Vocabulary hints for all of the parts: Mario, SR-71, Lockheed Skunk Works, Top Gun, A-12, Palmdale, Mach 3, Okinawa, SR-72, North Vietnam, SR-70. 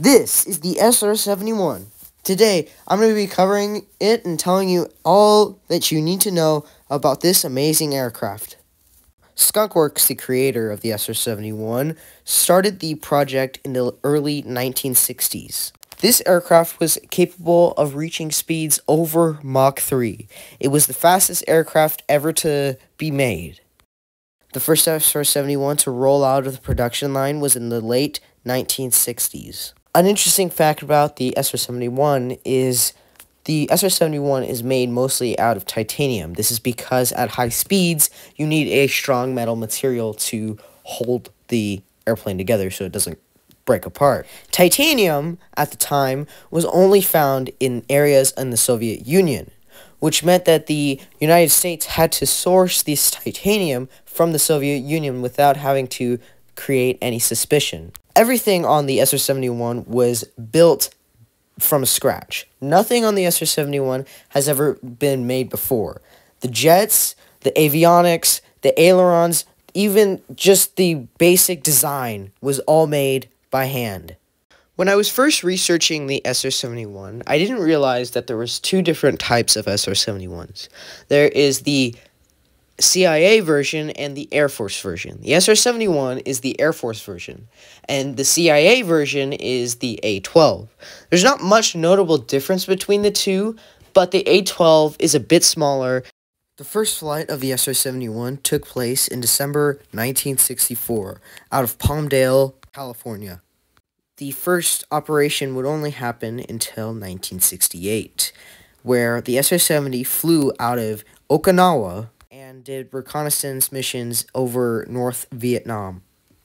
This is the SR-71. Today, I'm going to be covering it and telling you all that you need to know about this amazing aircraft. Skunk Works, the creator of the SR-71, started the project in the early 1960s. This aircraft was capable of reaching speeds over Mach 3. It was the fastest aircraft ever to be made. The first SR-71 to roll out of the production line was in the late 1960s. An interesting fact about the SR-71 is the SR-71 is made mostly out of titanium. This is because at high speeds, you need a strong metal material to hold the airplane together so it doesn't break apart. Titanium, at the time, was only found in areas in the Soviet Union, which meant that the United States had to source this titanium from the Soviet Union without having to create any suspicion. Everything on the SR-71 was built from scratch. Nothing on the SR-71 has ever been made before. The jets, the avionics, the ailerons, even just the basic design was all made by hand. When I was first researching the SR-71, I didn't realize that there was two different types of SR-71s. There is the CIA version and the Air Force version. The SR-71 is the Air Force version, and the CIA version is the A-12. There's not much notable difference between the two, but the A-12 is a bit smaller. The first flight of the SR-71 took place in December 1964 out of Palmdale, California. The first operation would only happen until 1968, where the SR-70 flew out of Okinawa and did reconnaissance missions over North Vietnam.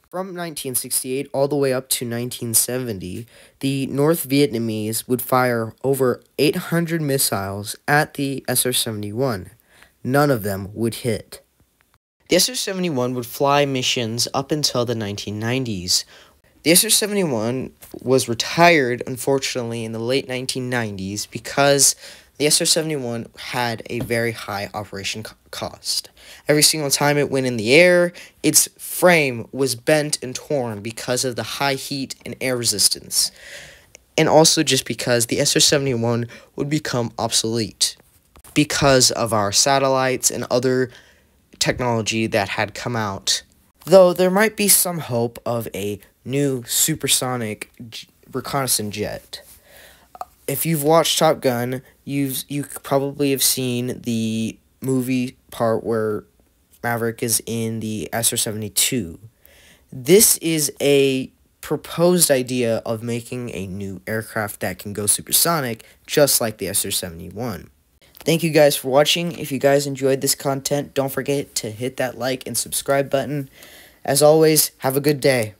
From 1968 all the way up to 1970, the North Vietnamese would fire over 800 missiles at the SR-71. None of them would hit. The SR-71 would fly missions up until the 1990s. The SR-71 was retired, unfortunately, in the late 1990s because the SR-71 had a very high operation cost. Every single time it went in the air, its frame was bent and torn because of the high heat and air resistance, and also just because the SR-71 would become obsolete because of our satellites and other technology that had come out. Though there might be some hope of a new supersonic reconnaissance jet. If you've watched Top Gun, you probably have seen the movie part where Maverick is in the SR-72. This is a proposed idea of making a new aircraft that can go supersonic, just like the SR-71. Thank you guys for watching. If you guys enjoyed this content, don't forget to hit that like and subscribe button. As always, have a good day.